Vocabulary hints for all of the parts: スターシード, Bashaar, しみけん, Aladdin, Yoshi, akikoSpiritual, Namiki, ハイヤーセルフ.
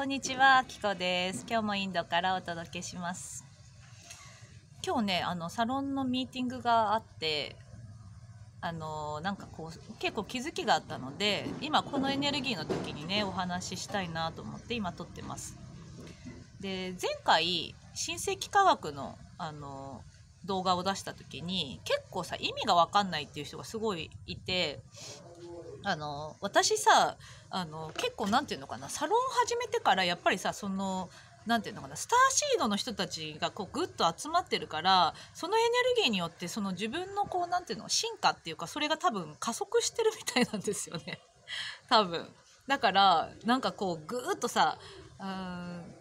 こんにちは、きこです。今日もインドからお届けします。今日ね、サロンのミーティングがあって、なんかこう結構気づきがあったので、今このエネルギーの時にねお話ししたいなと思って今撮ってます。で、前回新世紀科学の動画を出した時に結構さ意味が分かんないっていう人がすごいいて。私さ結構なんていうのかなサロン始めてからやっぱりさそのなんていうのかなスターシードの人たちがこうグッと集まってるからそのエネルギーによってその自分のこうなんていうの進化っていうかそれが多分加速してるみたいなんですよね多分。だからなんかこうグーッとさ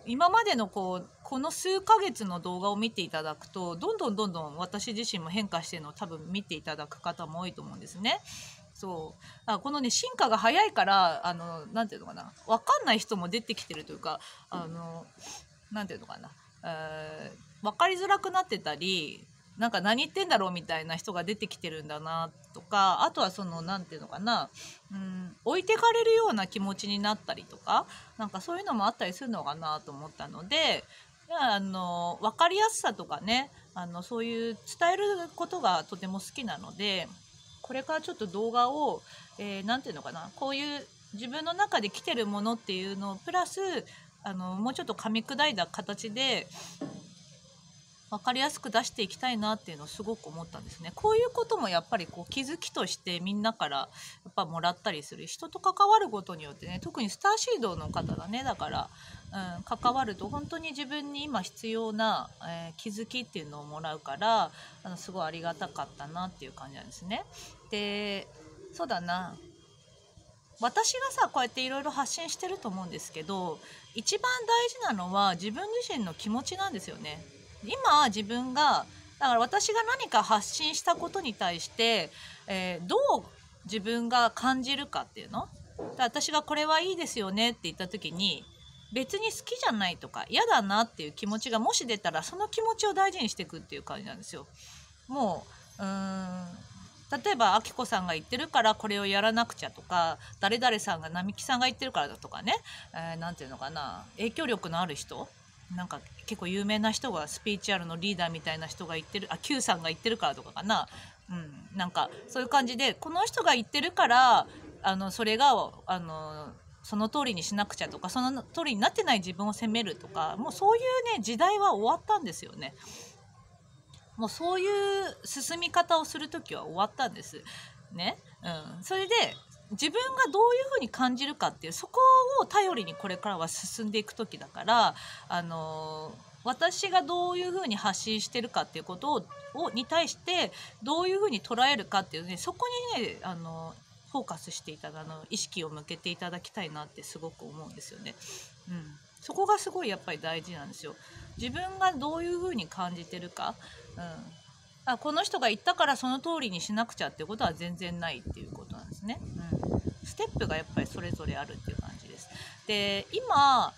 今までのこの数ヶ月の動画を見ていただくとどんどん私自身も変化してるのを多分見ていただく方も多いと思うんですね。そうこのね進化が早いからなんていうのかな分かんない人も出てきてるというかなんていうのかな、分かりづらくなってたりなんか何言ってんだろうみたいな人が出てきてるんだなとかあとはそのなんていうのかな、置いてかれるような気持ちになったりとかなんかそういうのもあったりするのかなと思ったので。分かりやすさとかねそういう伝えることがとても好きなのでこれからちょっと動画をなんていうのかなこういう自分の中で来てるものっていうのをプラスもうちょっと噛み砕いた形で分かりやすく出していきたいなっていうのをすごく思ったんですね。こういうこともやっぱりこう気づきとしてみんなからやっぱもらったりする人と関わることによってね特にスターシードの方だねだから、関わると本当に自分に今必要な、気づきっていうのをもらうからすごいありがたかったなっていう感じなんですね。でそうだな私がさこうやっていろいろ発信してると思うんですけど一番大事なのは自分自身の気持ちなんですよね。今自分がだから私が何か発信したことに対して、どう自分が感じるかっていうの私がこれはいいですよねって言った時に別に好きじゃないとか嫌だなっていう気持ちがもし出たらその気持ちを大事にしていくっていう感じなんですよ。もう例えばあきこさんが言ってるからこれをやらなくちゃとか誰々さんが並木さんが言ってるからだとかね、なんていうのかな影響力のある人なんか結構有名な人がスピーチュアルのリーダーみたいな人が言ってるQ さんが言ってるからとかかな、なんかそういう感じでこの人が言ってるからそれがその通りにしなくちゃとかその通りになってない自分を責めるとかもうそういうね時代は終わったんですよね。もうそういう進み方をする時は終わったんですね。それで自分がどういうふうに感じるかっていうそこを頼りにこれからは進んでいく時だから、私がどういうふうに発信してるかっていうことをに対してどういうふうに捉えるかっていうねそこにねフォーカスしていただく意識を向けていただきたいなってすごく思うんですよね。そこがすごいやっぱり大事なんですよ。自分がどういうふうに感じてるか、この人が言ったからその通りにしなくちゃっていうことは全然ないっていうことなんですね。ステップがやっぱりそれぞれあるっていう感じです。で今、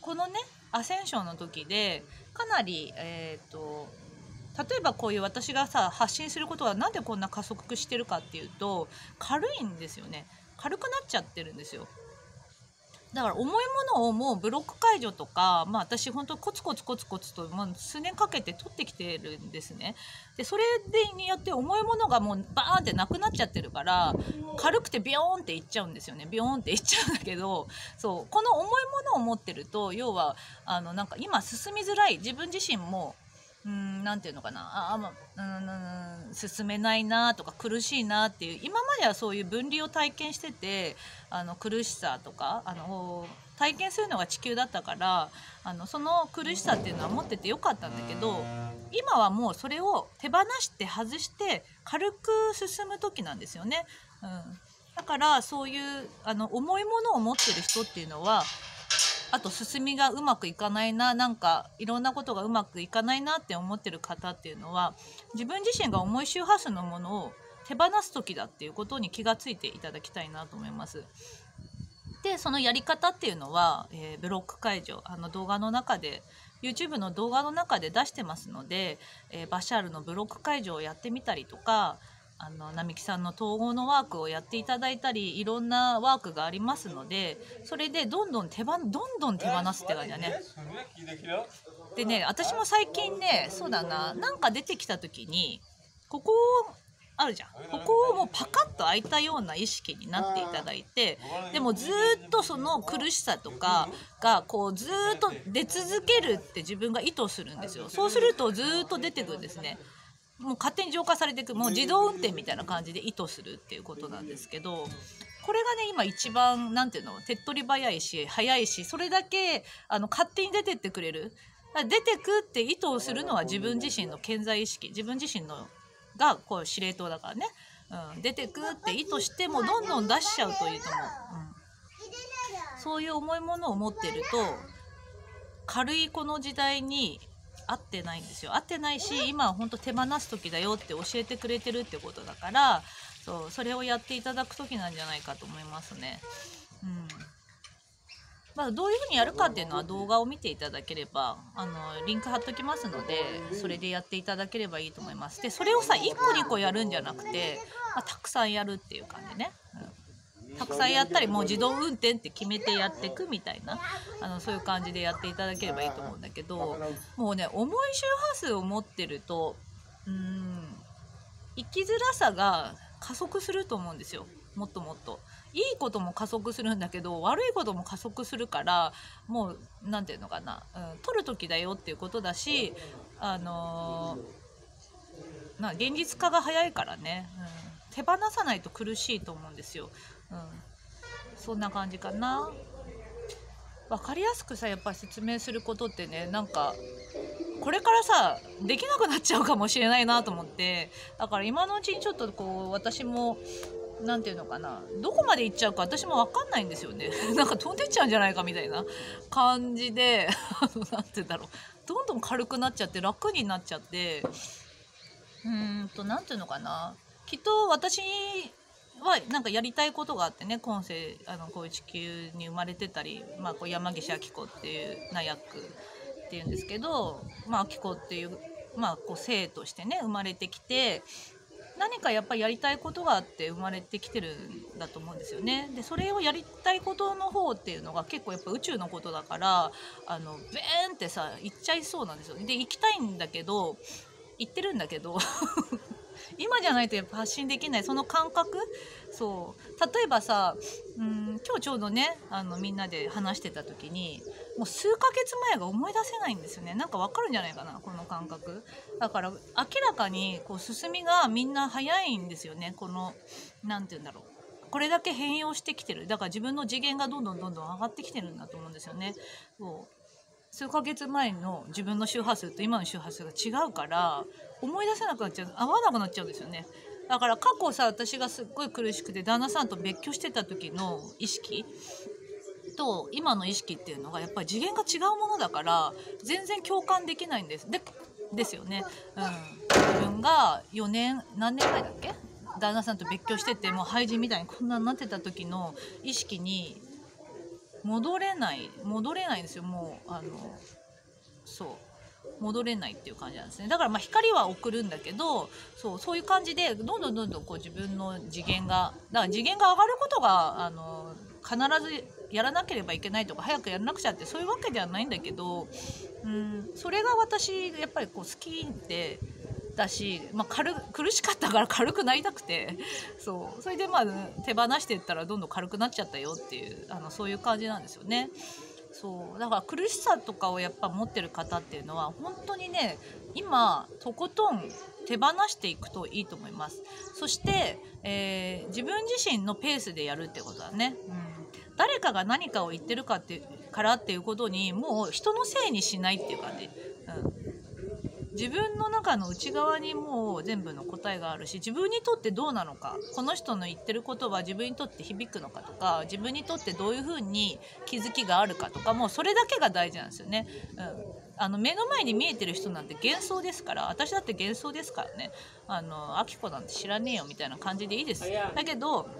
このねアセンションの時でかなり例えばこういう私がさ発信することがなんでこんな加速してるかっていうと軽いんですよね。軽くなっちゃってるんですよ。だから重いものをもうブロック解除とか、私本当コツコツともう数年かけて取ってきてるんですね。でそれによって重いものがもうバーンってなくなっちゃってるから軽くてビヨーンっていっちゃうんですよね。ビヨーンっていっちゃうんだけどそうこの重いものを持ってると要はなんか今進みづらい自分自身もなんていうのかな進めないなとか苦しいなっていう今まではそういう分離を体験してて苦しさとか体験するのが地球だったからその苦しさっていうのは持っててよかったんだけど今はもうそれを手放して外して軽く進む時なんですよね。だからそういう重いものを持ってる人っていうのはあと進みがうまくいかないななんかいろんなことがうまくいかないなって思ってる方っていうのは自分自身が重い周波数のものを手放す時だっていうことに気がついていただきたいなと思います。でそのやり方っていうのは、ブロック解除動画の中で YouTube の動画の中で出してますので、バシャールのブロック解除をやってみたりとか並木さんの統合のワークをやっていただいたり、いろんなワークがありますので、それでどんどん手放すって感じだね。でね、私も最近ね、そうだな、なんか出てきた時にここあるじゃん、ここをもうパカッと開いたような意識になっていただいて、でもずっとその苦しさとかがこうずっと出続けるって自分が意図するんですよ。そうするとずっと出てくるんですね。もう勝手に浄化されていく、もう自動運転みたいな感じで意図するっていうことなんですけど、これがね今一番なんていうの、手っ取り早いしそれだけ勝手に出てってくれる、出てくって意図をするのは自分自身の健在意識、自分自身のがこう司令塔だからね、出てくって意図してもどんどん出しちゃうというとも、そういう重いものを持ってると軽いこの時代に合ってないんですよ。合ってないし、今は本当手放す時だよって教えてくれてるってことだから、それをやっていただく時なんじゃないかと思いますね。まあ、どういうふうにやるかっていうのは動画を見ていただければリンク貼っときますので、それでやっていただければいいと思います。でそれをさ1個2個やるんじゃなくて、たくさんやるっていう感じね、たくさんやったりもう自動運転って決めてやっていくみたいなそういう感じでやっていただければいいと思うんだけど、もうね重い周波数を持ってると生きづらさが加速すると思うんですよ。もっともっといいことも加速するんだけど、悪いことも加速するから、もう何て言うのかな、取る時だよっていうことだし、現実化が早いからね、手放さないと苦しいと思うんですよ。そんな感じかな。分かりやすくさやっぱ説明することってね、なんかこれからさできなくなっちゃうかもしれないなと思って、だから今のうちにちょっとこう私もなんていうのかな、どこまで行っちゃうか私も分かんないんですよね。なんか飛んでっちゃうんじゃないかみたいな感じでなんて言うんだろう、どんどん軽くなっちゃって楽になっちゃって、なんていうのかな、きっと私はなんかやりたいことがあってね、今世こういう地球に生まれてたり、こう山岸晶子っていうナヤックっていうんですけど、晶子っていう、こう生としてね生まれてきて。何かやっぱりやりたいことがあって生まれてきてるんだと思うんですよね。でそれをやりたいことの方っていうのが結構やっぱ宇宙のことだからベーンってさ行っちゃいそうなんですよ。で行きたいんだけど行ってるんだけど今じゃないとやっぱ発信できないその感覚、そう例えばさ今日ちょうどねみんなで話してた時にもう数ヶ月前が思い出せないんですよね。なんかわかるんじゃないかなこの感覚だから。明らかにこう進みがみんな早いんですよね。このなんて言うんだろう、これだけ変容してきてる、だから自分の次元がどんどん上がってきてるんだと思うんですよね。そう数ヶ月前の自分の周波数と今の周波数が違うから思い出せなくなっちゃう、合わなくなっちゃうんですよね。だから過去さ私がすっごい苦しくて旦那さんと別居してた時の意識と今の意識っていうのがやっぱり次元が違うものだから全然共感できないんです。ですよね。自分が何年前だっけ、旦那さんと別居しててもう廃人みたいにこんなになってた時の意識に戻れないんですよ。もう戻れないっていう感じなんですね。だから光は送るんだけど、そういう感じでどんどんこう自分の次元が上がることが必ずやらなければいけないとか早くやらなくちゃってそういうわけではないんだけど、それが私やっぱりこう好きで。だし、苦しかったから軽くなりたくて、それで手放していったらどんどん軽くなっちゃったよっていうそういう感じなんですよね。だから苦しさとかをやっぱ持ってる方っていうのは本当にね今とことん手放していくといいと思います。そして、自分自身のペースでやるってことだね。誰かが何かを言ってるからっていうことにもう人のせいにしないっていう感じ。自分の中の内側にもう全部の答えがあるし、自分にとってどうなのか、この人の言ってることは自分にとって響くのかとか、自分にとってどういうふうに気づきがあるかとか、もうそれだけが大事なんですよね。目の前に見えてる人なんて幻想ですから、私だって幻想ですからね。晶子なんて知らねえよみたいな感じでいいです。だけど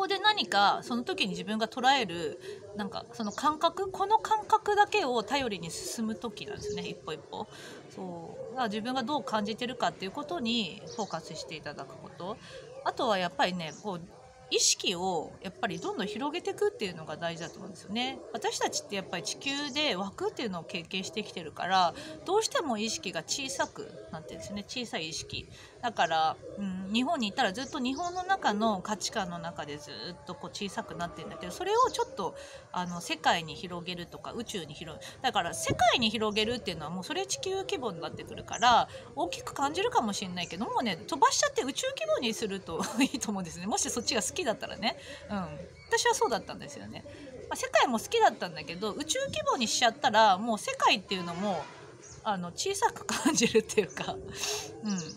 こで何かその時に自分が捉えるなんかその感覚、この感覚だけを頼りに進む時なんですね、一歩一歩。そう、自分がどう感じてるかっていうことにフォーカスしていただくこと、あとはやっぱりね、こう意識をやっぱりどんどん広げていくっていうのが大事だと思うんですよね。私たちってやっぱり地球で枠っていうのを経験してきてるから、どうしても意識が小さくなってるんですね、小さい意識だから、日本にいたらずっと日本の中の価値観の中でずっとこう小さくなってるんだけど、それをちょっと世界に広げるとか宇宙に広げる、だから世界に広げるっていうのはもうそれ地球規模になってくるから、大きく感じるかもしれないけどもうね、飛ばしちゃって宇宙規模にするといいと思うんですね、もしそっちが好きだったらね、私はそうだったんですよね。まあ、世界も好きだったんだけど、宇宙規模にしちゃったらもう世界っていうのも小さく感じるっていうか、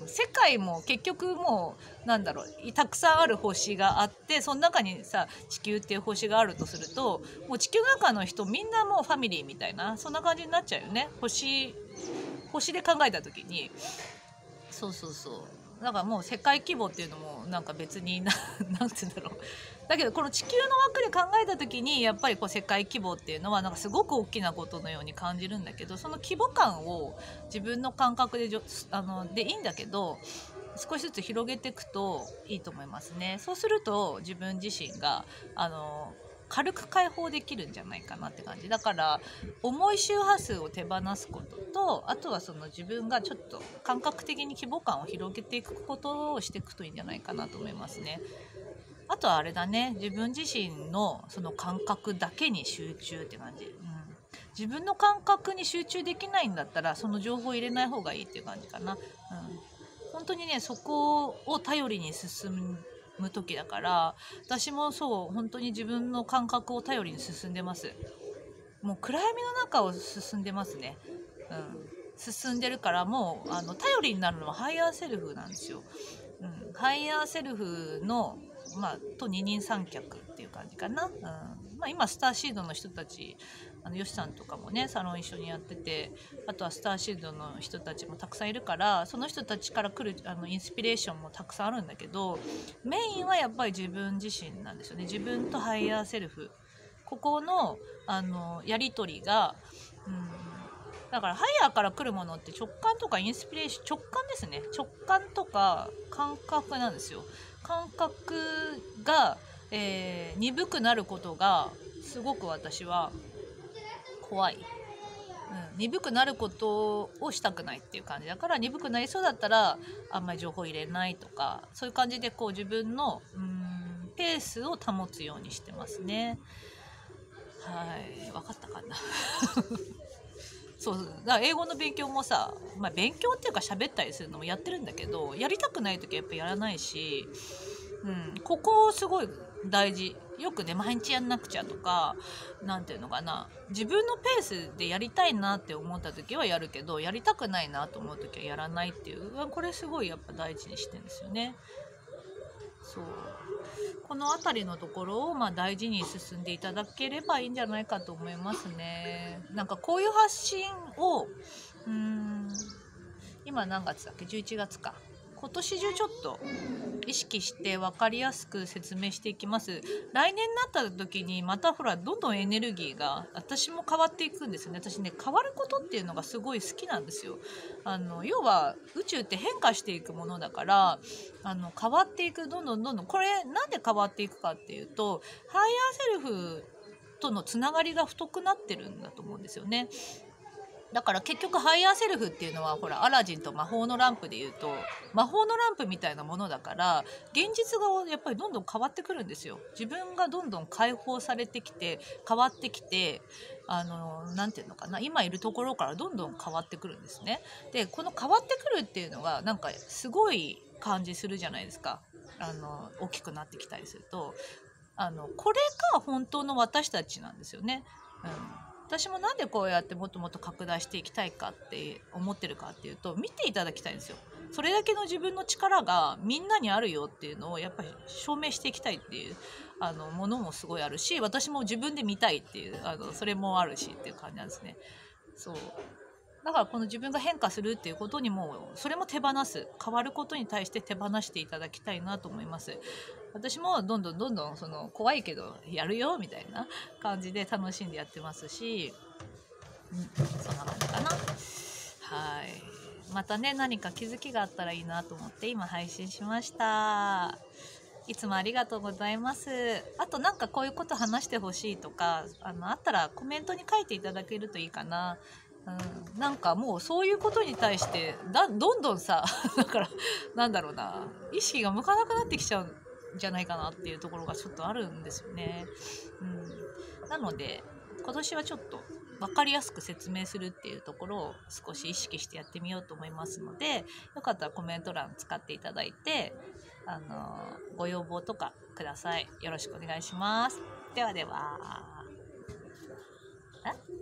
世界も結局もうなんだろう、たくさんある星があって、その中にさ地球っていう星があるとすると、もう地球の中の人みんなもうファミリーみたいな、そんな感じになっちゃうよね、星で考えた時に。そうそうそう、だからもう世界規模っていうのもなんか別になんて言うんだろう、だけどこの地球の枠で考えた時にやっぱりこう世界規模っていうのはなんかすごく大きなことのように感じるんだけど、その規模感を自分の感覚ででいいんだけど、少しずつ広げていくといいと思いますね。そうすると自分自身が軽く解放できるんじゃないかなって感じだから、重い周波数を手放すことと、あとはその自分がちょっと感覚的に規模感を広げていくことをしていくといいんじゃないかなと思いますね。あとはあれだね、自分自身のその感覚だけに集中って感じ、自分の感覚に集中できないんだったらその情報を入れない方がいいっていう感じかな。本当にね、そこを頼りに進む時だから、私もそう本当に自分の感覚を頼りに進んでます。もう暗闇の中を進んでますね、進んでるから、もう頼りになるのはハイヤーセルフなんですよ、ハイヤーセルフの、と二人三脚っていう感じかな。今スターシードの人たち、ヨシさんとかもねサロン一緒にやってて、あとはスターシードの人たちもたくさんいるから、その人たちから来るインスピレーションもたくさんあるんだけど、メインはやっぱり自分自身なんですよね。自分とハイヤーセルフ、ここのやり取りが、だからハイヤーから来るものって直感とかインスピレーション、直感ですね、直感とか感覚なんですよ。感覚が、鈍くなることがすごく私は怖い、鈍くなることをしたくないっていう感じだから、鈍くなりそうだったらあんまり情報入れないとか、そういう感じでこう自分のペースを保つようにしてますね。はい、分かったかなそうだから英語の勉強もさ、勉強っていうか喋ったりするのもやってるんだけど、やりたくない時はやっぱやらないし、ここすごい大事よくね、毎日やんなくちゃとか、なんていうのかな、自分のペースでやりたいなって思った時はやるけど、やりたくないなと思う時はやらないっていう、これすごいやっぱ大事にしてるんですよね。そうこの辺りのところを大事に進んでいただければいいんじゃないかと思いますね。なんかこういう発信を今何月だっけ、11月か、今年中ちょっと意識して分かりやすく説明していきます。来年になった時にまたほらどんどんエネルギーが私も変わっていくんですよね。私ね、変わることっていうのがすごい好きなんですよ。要は宇宙って変化していくものだから、変わっていく、どんどんこれなんで変わっていくかっていうと、ハイヤーセルフとのつながりが太くなってるんだと思うんですよね。だから結局ハイヤーセルフっていうのはほら、アラジンと魔法のランプでいうと魔法のランプみたいなものだから、現実がやっぱりどんどん変わってくるんですよ。自分がどんどん解放されてきて、変わってきて、なんていうのかな、今いるところからどんどん変わってくるんですね。でこの変わってくるっていうのがなんかすごい感じするじゃないですか、大きくなってきたりすると。これが本当の私たちなんですよね。私もなんでこうやってもっともっと拡大していきたいかって思ってるかっていうと、見ていただきたいんですよ。それだけの自分の力がみんなにあるよっていうのをやっぱり証明していきたいっていうものもすごいあるし、私も自分で見たいっていうそれもあるしっていう感じなんですね。そうだからこの自分が変化するっていうことにも、それも手放す、変わることに対して手放していただきたいなと思います。私もどんどんその怖いけどやるよみたいな感じで楽しんでやってますし、そんな感じかな。はい、またね、何か気づきがあったらいいなと思って今配信しました。いつもありがとうございます。あとなんかこういうこと話してほしいとかあったらコメントに書いていただけるといいかな。うん、なんかもうそういうことに対してどんどんさ、だからなんだろうな、意識が向かなくなってきちゃうんじゃないかなっていうところがちょっとあるんですよね。うん、なので今年はちょっと分かりやすく説明するっていうところを少し意識してやってみようと思いますので、よかったらコメント欄使っていただいてご要望とかください。よろしくお願いします。ではでは。